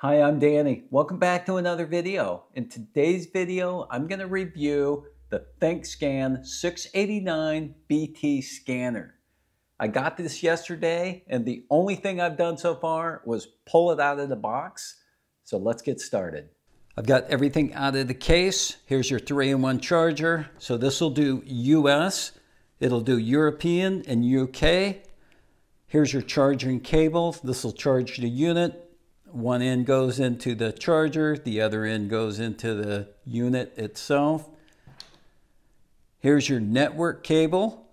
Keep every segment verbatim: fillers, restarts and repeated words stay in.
Hi, I'm Danny. Welcome back to another video. In today's video, I'm going to review the ThinkScan six eighty-nine B T scanner. I got this yesterday, and the only thing I've done so far was pull it out of the box. So let's get started. I've got everything out of the case. Here's your three in one charger. So this will do U S, it'll do European and U K. Here's your charging cable. This will charge the unit. One end goes into the charger, the other end goes into the unit itself. Here's your network cable.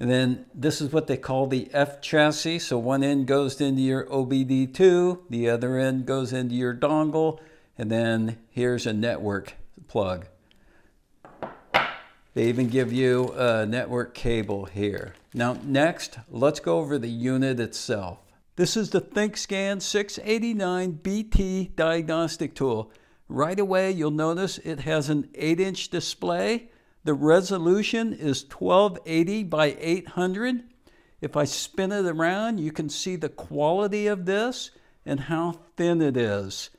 And then this is what they call the F chassis. So one end goes into your O B D two, the other end goes into your dongle, and then here's a network plug. They even give you a network cable here. Now next, let's go over the unit itself. This is the ThinkScan six eighty-nine B T diagnostic tool. Right away, you'll notice it has an eight inch display. The resolution is twelve eighty by eight hundred. If I spin it around, you can see the quality of this and how thin it is.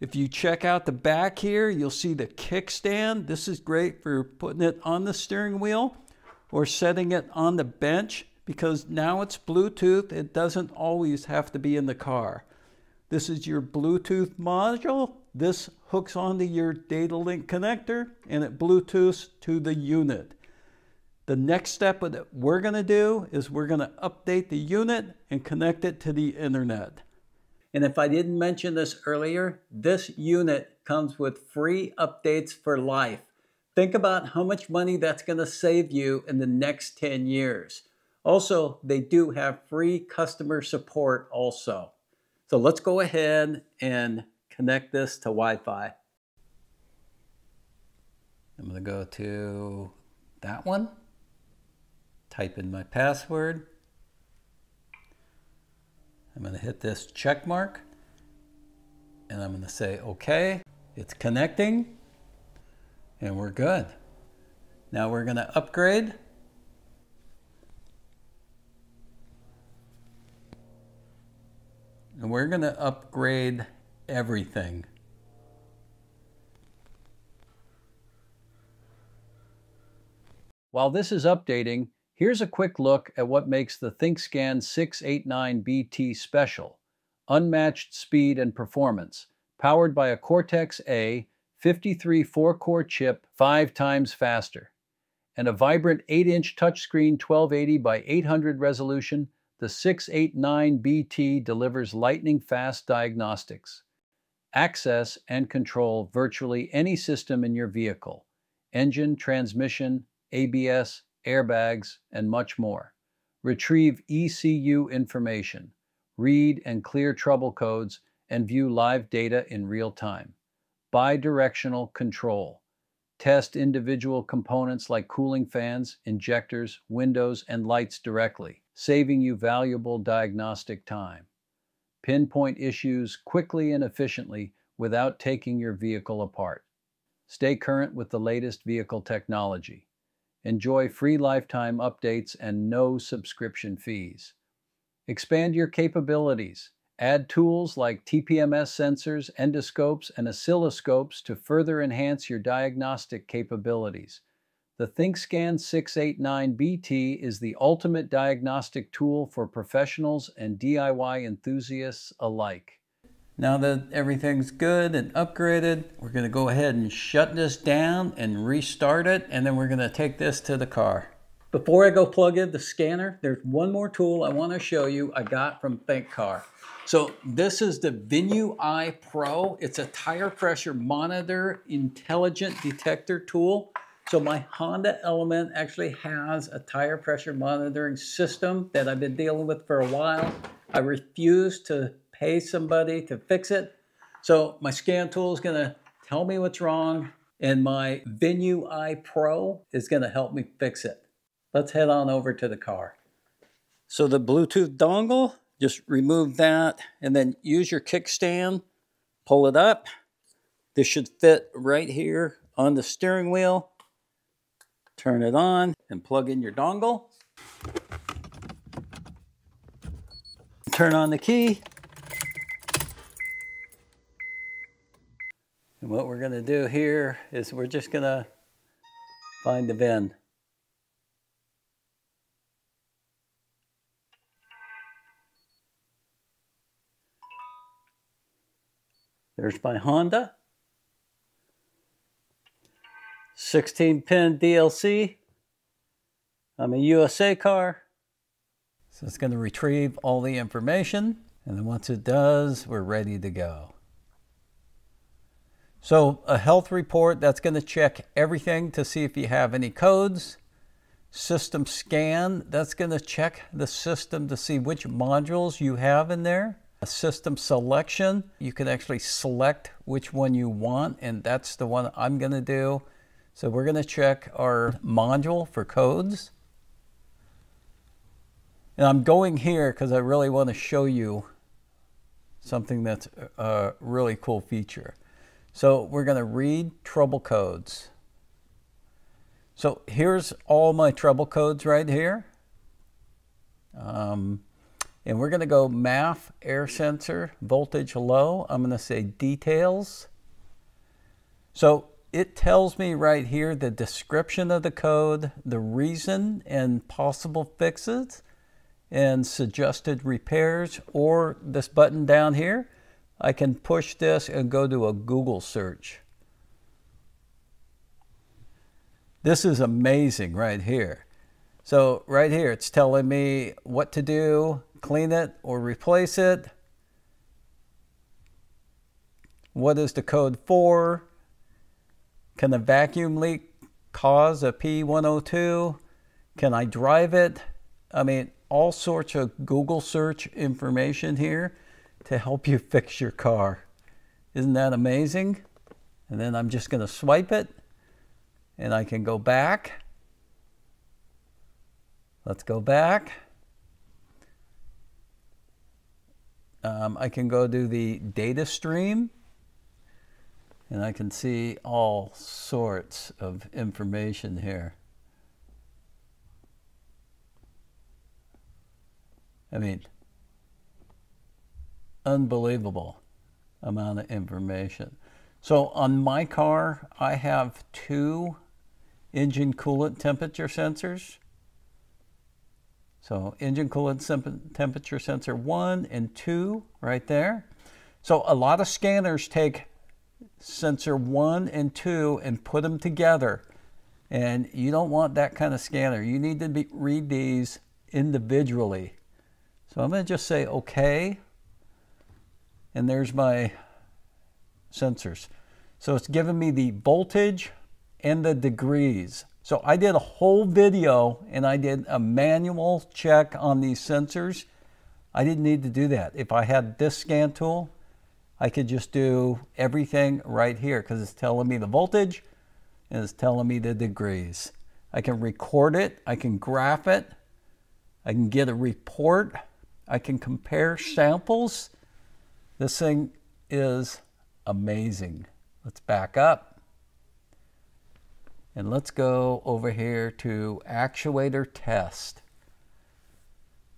If you check out the back here, you'll see the kickstand. This is great for putting it on the steering wheel or setting it on the bench, because now it's Bluetooth, it doesn't always have to be in the car. This is your Bluetooth module. This hooks onto your data link connector and it Bluetooths to the unit. The next step that we're gonna do is we're gonna update the unit and connect it to the internet. And if I didn't mention this earlier, this unit comes with free updates for life. Think about how much money that's gonna save you in the next ten years. Also, they do have free customer support also. So let's go ahead and connect this to Wi-Fi. I'm gonna go to that one, type in my password. I'm gonna hit this check mark and I'm gonna say, okay, it's connecting and we're good. Now we're gonna upgrade. And we're going to upgrade everything. While this is updating, here's a quick look at what makes the ThinkScan six eighty-nine B T special. Unmatched speed and performance, powered by a Cortex-A fifty-three four-core chip five times faster, and a vibrant eight inch touchscreen twelve eighty by eight hundred resolution. The six eighty-nine B T delivers lightning-fast diagnostics, access and control virtually any system in your vehicle, engine, transmission, A B S, airbags, and much more. Retrieve E C U information, read and clear trouble codes, and view live data in real time. Bidirectional control. Test individual components like cooling fans, injectors, windows, and lights directly, saving you valuable diagnostic time. Pinpoint issues quickly and efficiently without taking your vehicle apart. Stay current with the latest vehicle technology. Enjoy free lifetime updates and no subscription fees. Expand your capabilities. Add tools like T P M S sensors, endoscopes, and oscilloscopes to further enhance your diagnostic capabilities. The ThinkScan six eighty-nine B T is the ultimate diagnostic tool for professionals and D I Y enthusiasts alike. Now that everything's good and upgraded, we're going to go ahead and shut this down and restart it, and then we're going to take this to the car. Before I go plug in the scanner, there's one more tool I want to show you I got from ThinkCar. So this is the Venu-i Pro. It's a tire pressure monitor intelligent detector tool. So my Honda Element actually has a tire pressure monitoring system that I've been dealing with for a while. I refuse to pay somebody to fix it. So my scan tool is gonna tell me what's wrong, and my Venu-i Pro is gonna help me fix it. Let's head on over to the car. So the Bluetooth dongle, just remove that and then use your kickstand, pull it up. This should fit right here on the steering wheel. Turn it on and plug in your dongle. Turn on the key. And what we're going to do here is we're just going to find the V I N. There's my Honda. sixteen pin D L C. I'm a U S A car. So it's going to retrieve all the information. And then once it does, we're ready to go. So a health report, that's going to check everything to see if you have any codes. System scan, that's going to check the system to see which modules you have in there. A system selection, you can actually select which one you want, and that's the one I'm going to do. So we're going to check our module for codes. And I'm going here because I really want to show you something that's a really cool feature. So we're going to read trouble codes. So here's all my trouble codes right here. Um, and we're going to go M A F, air sensor, voltage low. I'm going to say details. So it tells me right here the description of the code, the reason and possible fixes, and suggested repairs, or this button down here, I can push this and go to a Google search. This is amazing right here. So right here, it's telling me what to do, clean it or replace it. What is the code for? Can a vacuum leak cause a P one oh two? Can I drive it? I mean, all sorts of Google search information here to help you fix your car. Isn't that amazing? And then I'm just going to swipe it and I can go back. Let's go back. Um, I can go to the data stream and I can see all sorts of information here. I mean, unbelievable amount of information. So on my car, I have two engine coolant temperature sensors. So engine coolant temperature sensor one and two right there. So a lot of scanners take sensor one and two and put them together. And you don't want that kind of scanner. You need to be, read these individually. So I'm going to just say okay, and there's my sensors. So it's giving me the voltage and the degrees. So I did a whole video and I did a manual check on these sensors. I didn't need to do that. If I had this scan tool, I could just do everything right here because it's telling me the voltage and it's telling me the degrees. I can record it, I can graph it, I can get a report. I can compare samples. This thing is amazing. Let's back up. And let's go over here to actuator test.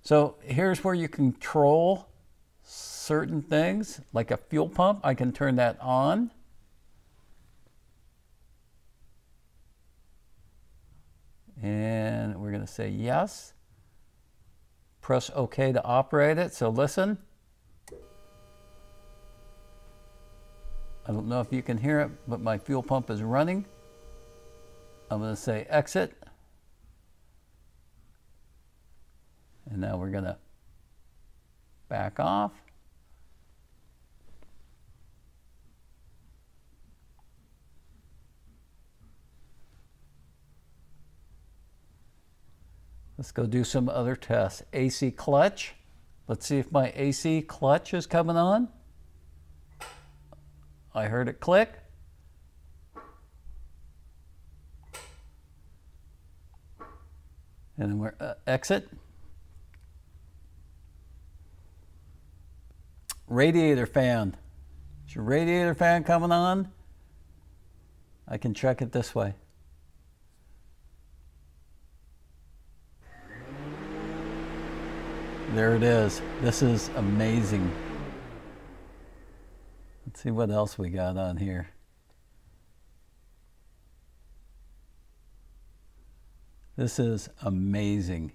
So here's where you control certain things, like a fuel pump. I can turn that on. And we're going to say yes. Press OK to operate it. So listen. I don't know if you can hear it, but my fuel pump is running. I'm going to say exit. And now we're going to back off. Let's go do some other tests. A C clutch. Let's see if my A C clutch is coming on. I heard it click. And then we're uh, exit. Radiator fan. Is your radiator fan coming on? I can check it this way. There it is. This is amazing. Let's see what else we got on here. This is amazing.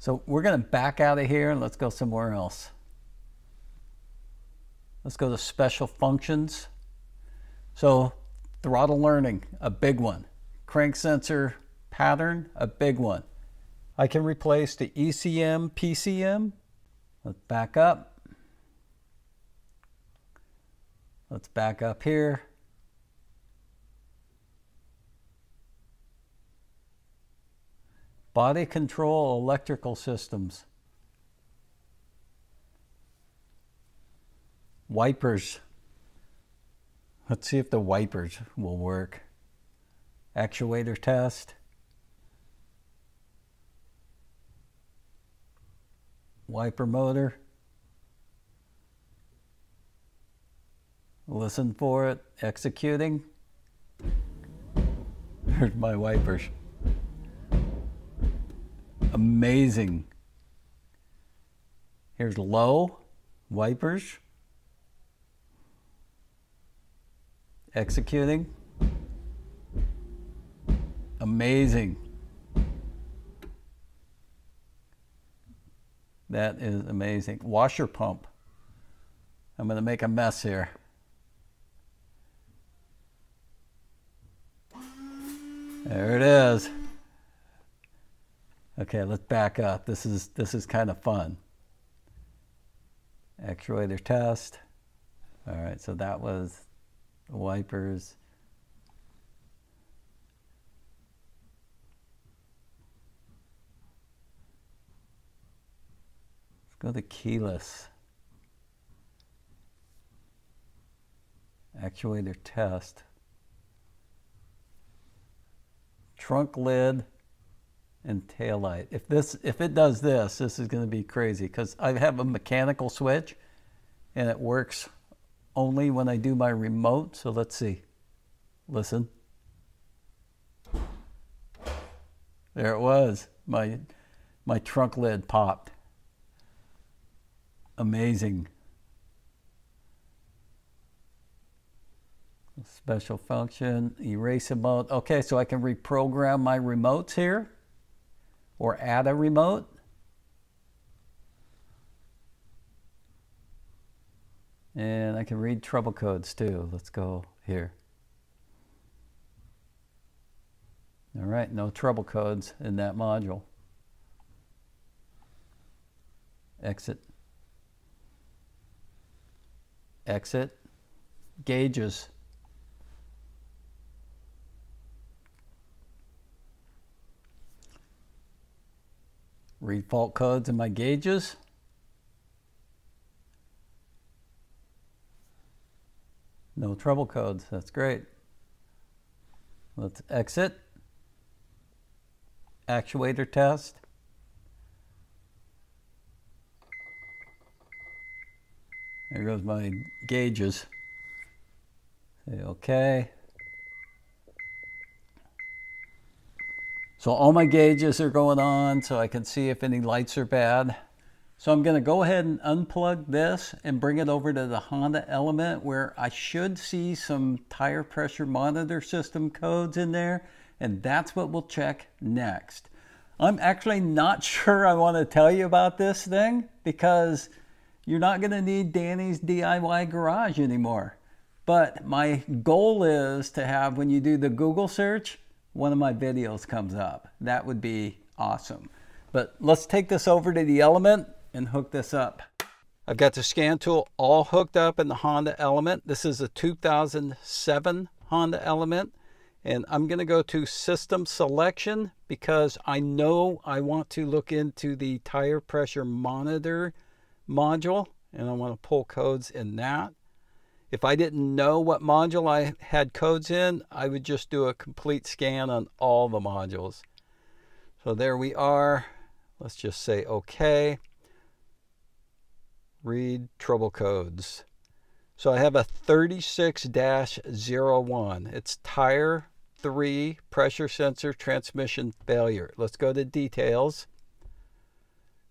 So we're going to back out of here and let's go somewhere else. Let's go to special functions. So throttle learning, a big one. Crank sensor pattern, a big one. I can replace the E C M, P C M. Let's back up. Let's back up here. Body control electrical systems. Wipers. Let's see if the wipers will work. Actuator test. Wiper motor. Listen for it. Executing. There's my wipers. Amazing. Here's low wipers. Executing. Amazing. That is amazing. Washer pump. I'm going to make a mess here. There it is. Okay, let's back up. This is this is kind of fun. Actuator test. All right, so that was wipers. Let's go to keyless. Actuator test. Trunk lid and tail light. If this, if it does this, this is going to be crazy because I have a mechanical switch and it works only when I do my remote. So let's see. Listen. There it was. My, my trunk lid popped. Amazing. Special function, erase remote. Okay, so I can reprogram my remotes here. Or add a remote. And I can read trouble codes too. Let's go here. All right, no trouble codes in that module. Exit. Exit. Gauges. Read fault codes in my gauges. No trouble codes, that's great. Let's exit. Actuator test. There goes my gauges. Say okay. So all my gauges are going on so I can see if any lights are bad. So I'm gonna go ahead and unplug this and bring it over to the Honda Element where I should see some tire pressure monitor system codes in there, and that's what we'll check next. I'm actually not sure I wanna tell you about this thing because you're not gonna need Dannys D I Y Garage anymore. But my goal is to have, when you do the Google search, one of my videos comes up. That would be awesome. But let's take this over to the Element and hook this up. I've got the scan tool all hooked up in the Honda Element. This is a two thousand seven Honda Element. And I'm gonna go to System Selection because I know I want to look into the Tire Pressure Monitor module, and I wanna pull codes in that. If I didn't know what module I had codes in, I would just do a complete scan on all the modules. So there we are. Let's just say okay. Read trouble codes. So I have a thirty-six dash zero one. It's tire three pressure sensor transmission failure. Let's go to details.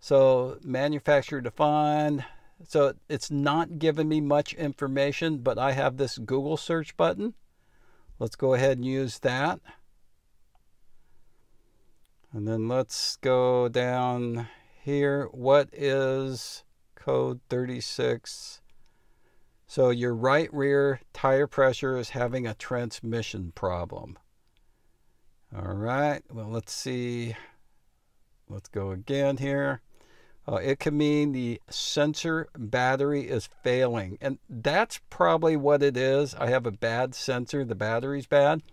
So manufacturer defined. So it's not giving me much information, but I have this Google search button. Let's go ahead and use that. And then let's go down here. What is code thirty-six? So your right rear tire pressure is having a transmission problem. All right, well, let's see. Let's go again here. Uh, it can mean the sensor battery is failing. And that's probably what it is. I have a bad sensor. The battery's bad.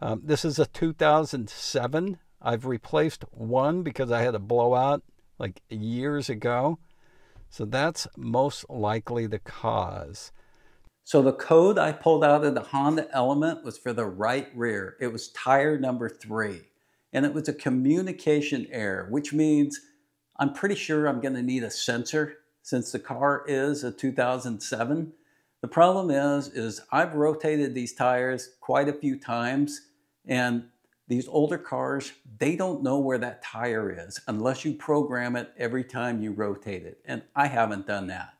Um, this is a two thousand seven. I've replaced one because I had a blowout like years ago. So that's most likely the cause. So the code I pulled out of the Honda Element was for the right rear. It was tire number three. And it was a communication error, which means I'm pretty sure I'm going to need a sensor since the car is a two thousand seven. The problem is, is I've rotated these tires quite a few times, and these older cars, they don't know where that tire is unless you program it every time you rotate it. And I haven't done that.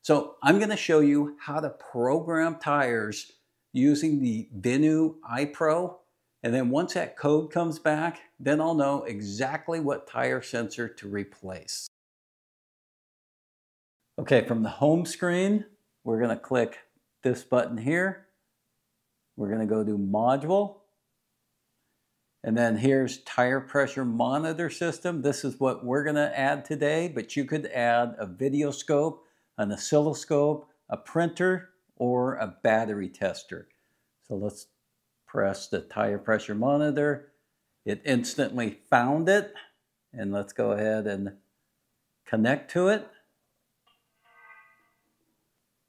So I'm going to show you how to program tires using the Venu-i Pro. And then once that code comes back, then I'll know exactly what tire sensor to replace. Okay, from the home screen, we're going to click this button here. We're going to go to module. And then here's tire pressure monitor system. This is what we're gonna add today, but you could add a video scope, an oscilloscope, a printer, or a battery tester. So let's press the tire pressure monitor. It instantly found it. And let's go ahead and connect to it.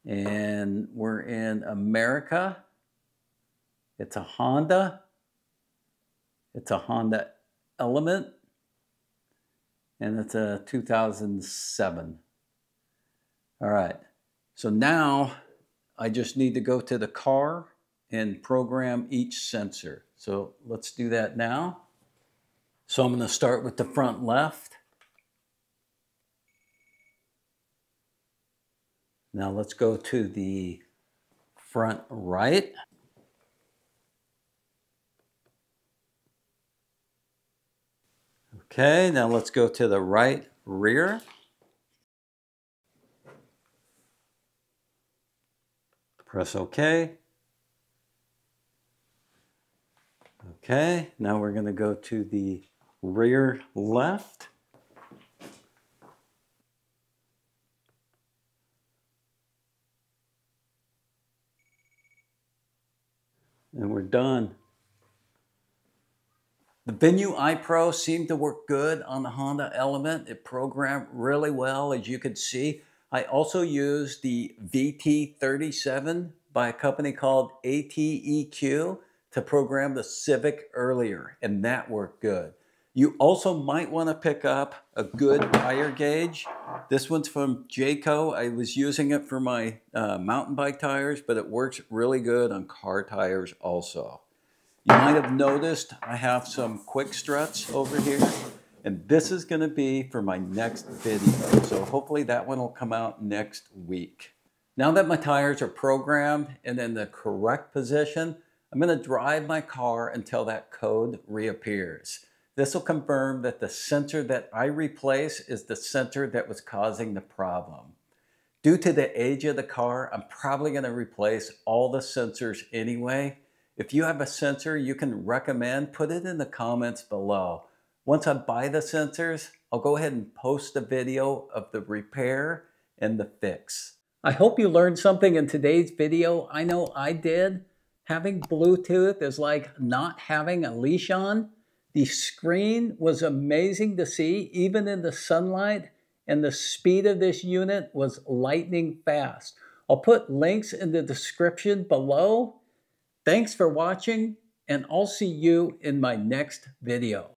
And we're in America. It's a Honda. It's a Honda Element, and it's a two thousand seven. All right, so now I just need to go to the car and program each sensor. So let's do that now. So I'm gonna start with the front left. Now let's go to the front right. Okay, now let's go to the right rear. Press OK. Okay, now we're going to go to the rear left. And we're done. The Venu-i Pro seemed to work good on the Honda Element. It programmed really well, as you can see. I also used the V T thirty-seven by a company called A T E Q to program the Civic earlier, and that worked good. You also might want to pick up a good tire gauge. This one's from Jayco. I was using it for my uh, mountain bike tires, but it works really good on car tires also. You might have noticed I have some quick struts over here, and this is going to be for my next video. So hopefully that one will come out next week. Now that my tires are programmed and in the correct position, I'm going to drive my car until that code reappears. This will confirm that the sensor that I replace is the sensor that was causing the problem. Due to the age of the car, I'm probably going to replace all the sensors anyway. If you have a sensor you can recommend, put it in the comments below. Once I buy the sensors, I'll go ahead and post a video of the repair and the fix. I hope you learned something in today's video. I know I did. Having Bluetooth is like not having a leash on. The screen was amazing to see, even in the sunlight, and the speed of this unit was lightning fast. I'll put links in the description below. Thanks for watching, and I'll see you in my next video.